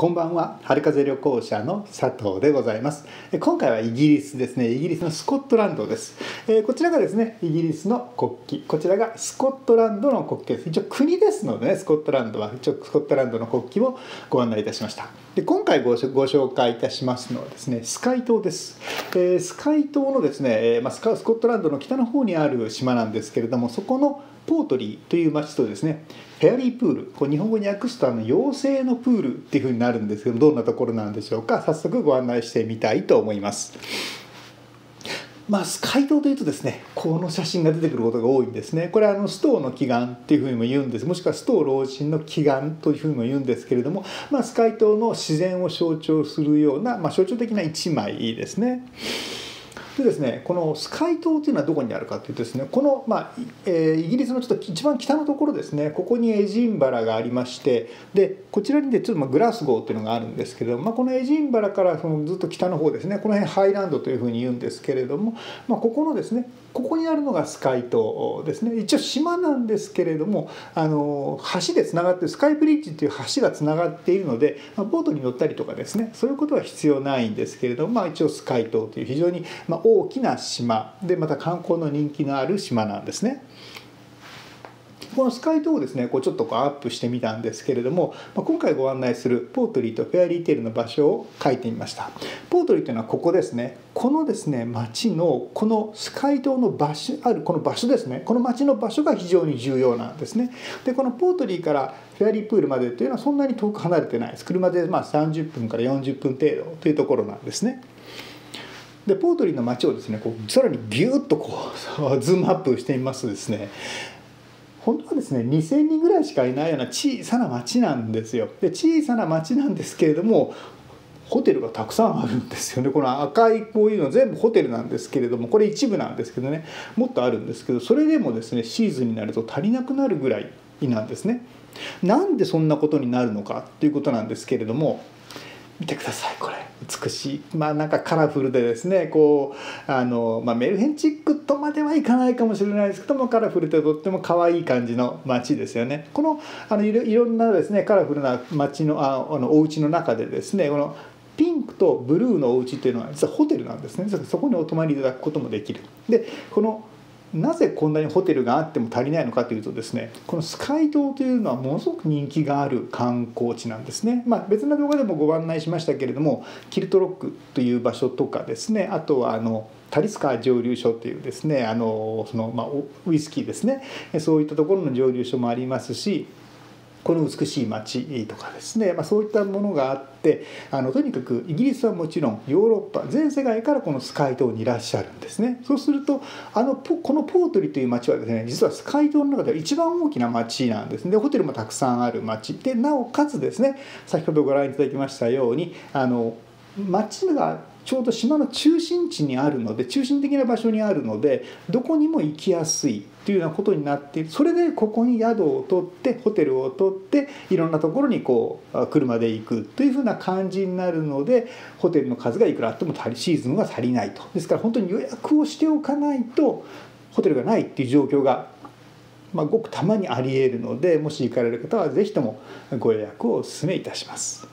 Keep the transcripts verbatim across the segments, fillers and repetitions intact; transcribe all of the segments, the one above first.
こんばんは、春風旅行者の佐藤でございます。今回はイギリスですね、イギリスのスコットランドです。えー、こちらがですね、イギリスの国旗、こちらがスコットランドの国旗です。一応国ですのでね、スコットランドは、一応スコットランドの国旗をご案内いたしました。で、今回ご紹介いたしますのはですね、スカイ島です。えー、スカイ島のですね、まあ、スカ、スコットランドの北の方にある島なんですけれども、そこのポートリーという町とですね、フェアリープール、これ日本語に訳すとあの妖精のプールっていう風になるんですけど、どんなところなんでしょうか。早速ご案内してみたいと思います。まあ、スカイ島というとですね、この写真が出てくることが多いんですね。これはあのストーの祈願っていうふうにも言うんです。もしくはストー老人の祈願というふうにも言うんですけれども、まあ、スカイ島の自然を象徴するような、まあ、象徴的な一枚ですね。でですね、このスカイ島というのはどこにあるかというとですね、この、まあえー、イギリスのちょっと一番北のところですね、ここにエジンバラがありまして、でこちらにでちょっとまあグラスゴーというのがあるんですけれども、まあ、このエジンバラからそのずっと北の方ですね、この辺ハイランドというふうに言うんですけれども、まあ、ここのですね、ここにあるのがスカイ島ですね。一応島なんですけれども、あの橋でつながって、スカイブリッジという橋がつながっているので、まあ、ボートに乗ったりとかですね、そういうことは必要ないんですけれども、まあ、一応スカイ島という非常に、まあ、大きな島で、また観光の人気のある島なんですね。このスカイ島をですね、こうちょっとこうアップしてみたんですけれども、まあ、今回ご案内するポートリーとフェアリーテールの場所を書いてみました。ポートリーというのはここですね。このですね、町のこのスカイ島の場所あるこの場所ですね。この町の場所が非常に重要なんですね。で、このポートリーからフェアリープールまでというのはそんなに遠く離れてないです。車でまあさんじゅっぷんからよんじゅっぷん程度というところなんですね。でポートリーの街をですね、こうさらにギューッとこうズームアップしてみますとですね、本当はですねにせんにんぐらいしかいないような小さな町なんですよ。で小さな町なんですけれども、ホテルがたくさんあるんですよね。この赤いこういうの全部ホテルなんですけれども、これ一部なんですけどね、もっとあるんですけど、それでもですねシーズンになると足りなくなるぐらいなんですね。なんでそんなことになるのかということなんですけれども、見てください、これ美しい、まあなんかカラフルでですね、こうあの、まあ、メルヘンチックとまではいかないかもしれないですけども、カラフルでとっても可愛い感じの街ですよね。この、あのいろ、いろんなですねカラフルな街の、あのお家の中でですね、このピンクとブルーのお家というのは実はホテルなんですね。そこにお泊まりいただくこともできる。でこのなぜこんなにホテルがあっても足りないのかというとですね、このスカイ島というのはものすごく人気がある観光地なんですね。まあ、別の動画でもご案内しましたけれども、キルトロックという場所とかですね、あとはあのタリスカー蒸留所というですね、あのそのまあウイスキーですね、そういったところの蒸留所もありますし、この美しい街とかですね、まあ、そういったものがあって、あのとにかくイギリスはもちろんヨーロッパ全世界からこのスカイ島にいらっしゃるんですね。そうするとあのこのポートリーという街はですね、実はスカイ島の中では一番大きな街なんですね。でホテルもたくさんある街で、なおかつですね、先ほどご覧いただきましたようにあの街がちょうど島の中心地にあるので、中心的な場所にあるので、どこにも行きやすいというようなことになっている。それでここに宿を取ってホテルを取っていろんなところにこう車で行くというふうな感じになるので、ホテルの数がいくらあっても足りシーズンは足りないと。ですから本当に予約をしておかないとホテルがないっていう状況が、まあ、ごくたまにありえるので、もし行かれる方は是非ともご予約をお勧めいたします。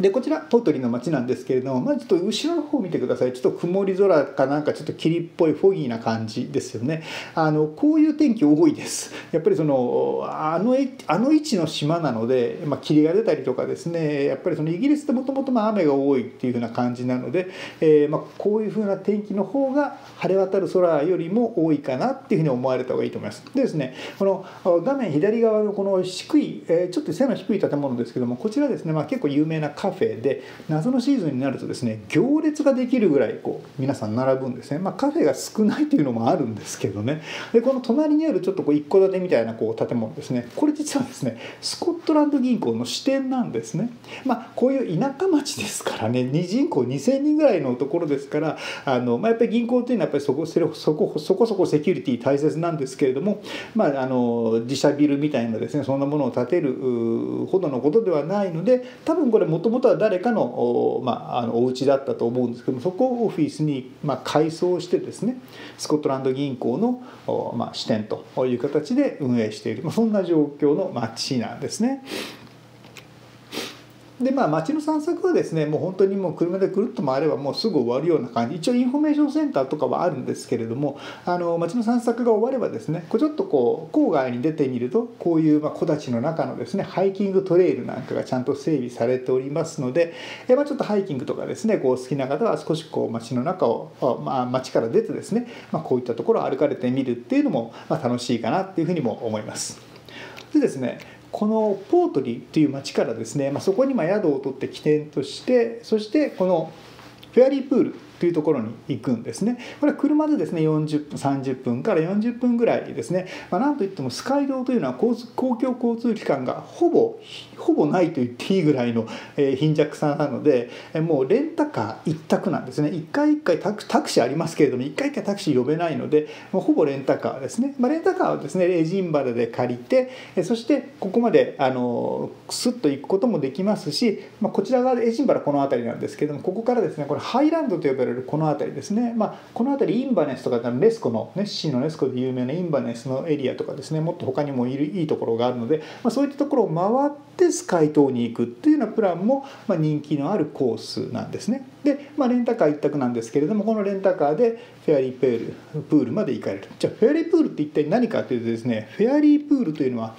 でこちらポートリーの町なんですけれども、まあ、ちょっと後ろの方を見てください。ちょっと曇り空かなんかちょっと霧っぽいフォギーな感じですよね。あのこういう天気多いです。やっぱりそのあのあの位置の島なので、まあ、霧が出たりとかですね、やっぱりそのイギリスってもともと雨が多いっていう風な感じなので、えー、まあこういう風な天気の方が晴れ渡る空よりも多いかなっていう風に思われた方がいいと思います。でですね、この画面左側のこの低い、えー、ちょっと背の低い建物ですけども、こちらですね、まあ、結構有名なカフェで、夏のシーズンになるとですね行列ができるぐらいこう皆さん並ぶんですね。まあ、カフェが少ないというのもあるんですけどね。でこの隣にあるちょっとこう一戸建てみたいなこう建物ですね、これ実はですねスコットランド銀行の支店なんですね。まあ、こういう田舎町ですからね、人口にせんにんぐらいのところですから、あの、まあ、やっぱり銀行というのはやっぱりそこそこそこそこそこセキュリティ大切なんですけれども、まあ、あの自社ビルみたいなですねそんなものを建てるほどのことではないので、多分これもともともとは誰かの、まあ、あのお家だったと思うんですけども、そこをオフィスに、まあ、改装してですねスコットランド銀行の、まあ、支店という形で運営している、まあ、そんな状況の町なんですね。でまあ、街の散策はですねもう本当にもう車でくるっと回ればもうすぐ終わるような感じ、一応インフォメーションセンターとかはあるんですけれども、あの街の散策が終わればですねこうちょっとこう郊外に出てみるとこういうまあ木立の中のですねハイキングトレイルなんかがちゃんと整備されておりますので、え、まあ、ちょっとハイキングとかですねこう好きな方は少しこう街の中を、まあ、街から出てですね、まあ、こういったところを歩かれてみるっていうのもまあ楽しいかなっていうふうにも思います。でですねこのポートリーという町からですね、まあ、そこにまあ宿を取って起点としてそしてこのフェアリープールというところに行くんですね。これは車でですねよんじゅっぷんさんじゅっぷんからよんじゅっぷんぐらいですね、まあ、なんといってもスカイ道というのは公共交通機関がほぼほぼないと言っていいぐらいの貧弱さなので、もうレンタカー一択なんですね。一回一回タク、タクシーありますけれども一回一回タクシー呼べないのでもうほぼレンタカーですね、まあ、レンタカーはですねエジンバラで借りてそしてここまであのスッと行くこともできますし、まあ、こちら側でエジンバラこの辺りなんですけどもここからですねこれハイランドと呼ばれるこの辺りですね、まあ、この辺りインバネスとかレスコの、ね、市のレスコで有名なインバネスのエリアとかですねもっと他にもいるいいところがあるので、まあ、そういったところを回ってスカイ島に行くっていうようなプランも、まあ、人気のあるコースなんですね。で、まあ、レンタカー一択なんですけれどもこのレンタカーでフェアリープール、プールまで行かれる。じゃあフェアリープールって一体何かというとですねフェアリープールというのは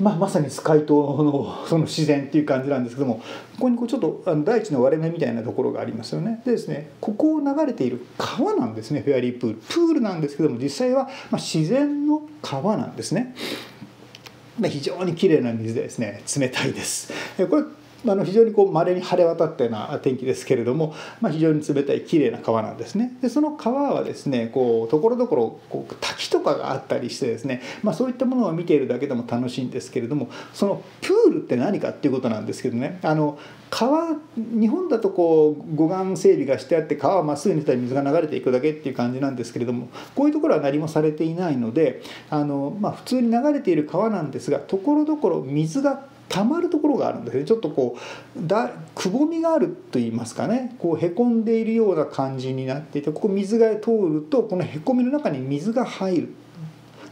まあ、まさにスカイ島 の, その自然っていう感じなんですけども、ここにこうちょっと大地の割れ目みたいなところがありますよね。でですねここを流れている川なんですねフェアリープール。プールなんですけども実際はまあ自然の川なんですね。非常にきれいな水でですね冷たいです。これあの非常にこう稀に晴れ渡ったような天気ですけれども、まあ、非常に冷たいきれいな川なんですね。でその川はですねこうところどころこう滝とかがあったりしてですね、まあ、そういったものを見ているだけでも楽しいんですけれども、そのプールって何かっていうことなんですけどね、あの川日本だとこう護岸整備がしてあって川はまっすぐに行ったり水が流れていくだけっていう感じなんですけれども、こういうところは何もされていないのであの、まあ、普通に流れている川なんですがところどころ水が溜まるところがあるんですね。ちょっとこうだくぼみがあるといいますかね、こうへこんでいるような感じになっていて、ここ水が通るとこのへこみの中に水が入る。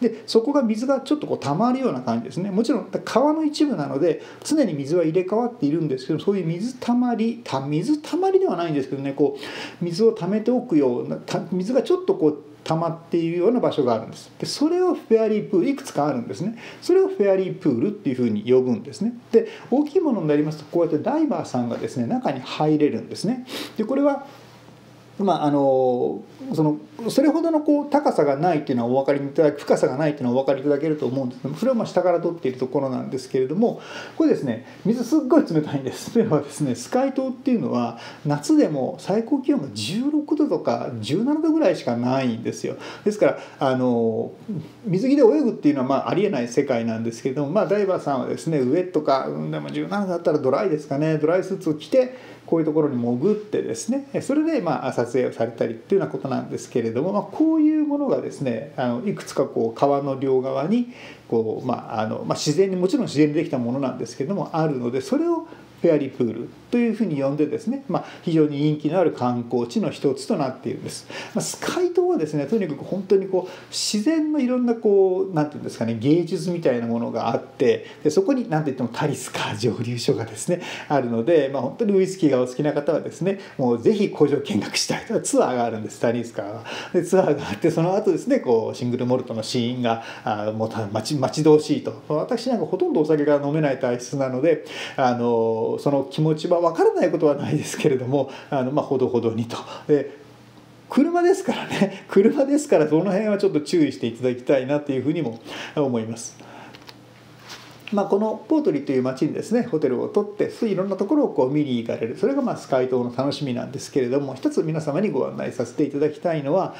でそこが水がちょっとこう溜まるような感じですね。もちろん川の一部なので常に水は入れ替わっているんですけど、そういう水たまりた水たまりではないんですけどね、こう水を溜めておくような水がちょっとこう溜まっているような場所があるんです。でそれをフェアリープールいくつかあるんですね。それをフェアリープールっていうふうに呼ぶんですね。で大きいものになりますとこうやってダイバーさんがですね中に入れるんですね。でこれはまあ、あのそのそれほどのこう高さがないっていうのはお分かりいただく、深さがないっていうのはお分かりいただけると思うんですけど、それをまあ下から取っているところなんですけれども、これですね水すっごい冷たいんです。というのはですねスカイ島っていうのは夏でも最高気温がじゅうろくどとかじゅうななどぐらいしかないんですよ。ですからあの水着で泳ぐっていうのはまあありえない世界なんですけれども、まあ、ダイバーさんはですねウエットか、うん、でもじゅうななどだったらドライですかね、ドライスーツを着てこういうところに潜ってですねそれでまあ撮影をされたりっていうようなことなんですけれども、まあ、こういうものがですねあのいくつかこう川の両側にこう、まああのまあ、自然にもちろん自然にできたものなんですけれどもあるので、それをフェアリープールというふうに呼んでですね、まあ、非常に人気のある観光地の一つとなっているんです。まあ、スカイ島はですねとにかく本当にこう自然のいろんなこうなんていうんですかね芸術みたいなものがあって、でそこになんといってもタリスカ蒸留所がですねあるので、まあ、本当にウイスキーがお好きな方はですねもうぜひ工場見学したいとツアーがあるんです。タリスカはでツアーがあってその後ですねこうシングルモルトの試飲があもう待ち待ち遠しいと、私なんかほとんどお酒が飲めない体質なのであのその気持ちは分からないことはないですけれども、あの、まあ、ほどほどにと。で車ですからね車ですからその辺はちょっと注意していただきたいなというふうにも思います。まあ、このポートリーという町にですねホテルを取っていろんなところをこう見に行かれる、それがまあスカイ島の楽しみなんですけれども、一つ皆様にご案内させていただきたいのは、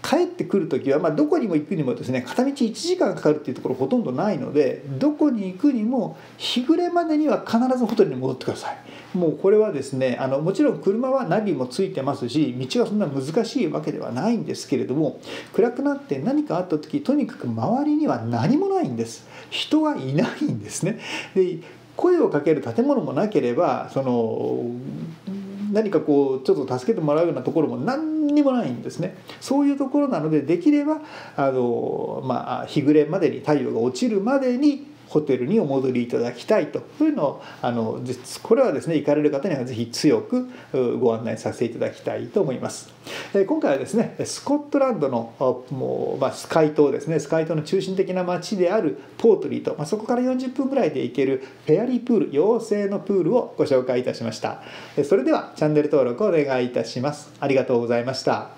帰ってくる時は、まあ、どこにも行くにもですね片道いちじかんかかるっていうところほとんどないので、どこに行くにも日暮れまでには必ずホテルに戻ってください。もうこれはですねあのもちろん車はナビもついてますし道はそんな難しいわけではないんですけれども、暗くなって何かあった時とにかく周りには何もないんです。人はいないんですね。で声をかける建物もなければその何かこうちょっと助けてもらうようなところも何にもないんですね。そういうところなので、できればあの、まあ、日暮れまでに太陽が落ちるまでにホテルにお戻りいただきたいというのをあのこれはですね行かれる方にはぜひ強くご案内させていただきたいと思います。今回はですねスコットランドのもう、まあ、スカイ島ですねスカイ島の中心的な町であるポートリーと、まあ、そこからよんじゅっぷんぐらいで行けるフェアリープール妖精のプールをご紹介いたしました。それではチャンネル登録をお願いいたします。ありがとうございました。